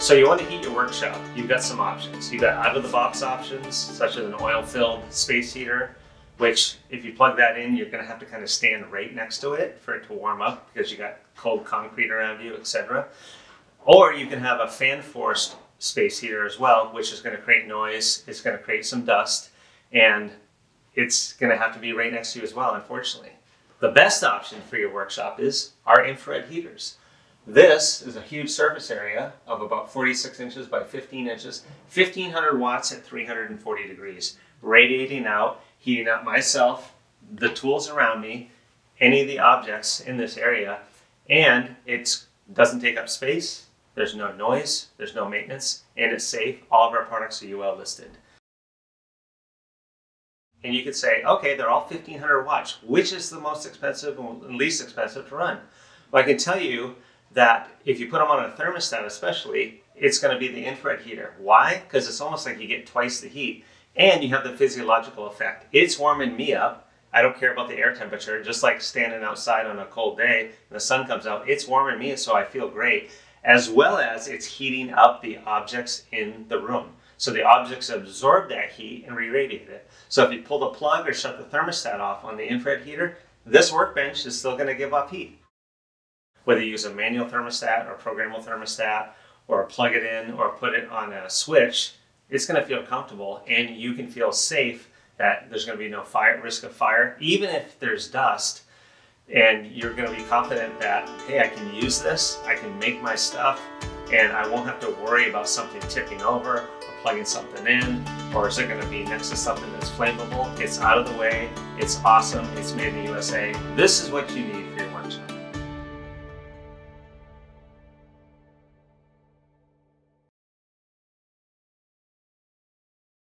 So you want to heat your workshop. You've got some options. You've got out-of-the-box options, such as an oil-filled space heater, which if you plug that in, you're going to have to kind of stand right next to it for it to warm up because you got cold concrete around you, etc. Or you can have a fan-forced space heater as well, which is going to create noise, it's going to create some dust, and it's going to have to be right next to you as well, unfortunately. The best option for your workshop is our infrared heaters. This is a huge surface area of about 46 inches by 15 inches, 1500 watts at 340 degrees, radiating out, heating up myself, the tools around me, any of the objects in this area, and it doesn't take up space, there's no noise, there's no maintenance, and it's safe. All of our products are UL listed. And you could say, okay, they're all 1500 watts. Which is the most expensive and least expensive to run? Well, I can tell you that if you put them on a thermostat especially, it's going to be the infrared heater. Why? Because it's almost like you get twice the heat and you have the physiological effect. It's warming me up. I don't care about the air temperature, just like standing outside on a cold day and the sun comes out, it's warming me so I feel great, as well as it's heating up the objects in the room. So the objects absorb that heat and re-radiate it. So if you pull the plug or shut the thermostat off on the infrared heater, this workbench is still going to give off heat. Whether you use a manual thermostat or programmable thermostat or plug it in or put it on a switch, it's going to feel comfortable and you can feel safe that there's going to be no risk of fire, even if there's dust. And you're going to be confident that, hey, I can use this, I can make my stuff, and I won't have to worry about something tipping over, plugging something in, or is it going to be next to something that's flammable? It's out of the way, it's awesome, it's made in the USA. This is what you need.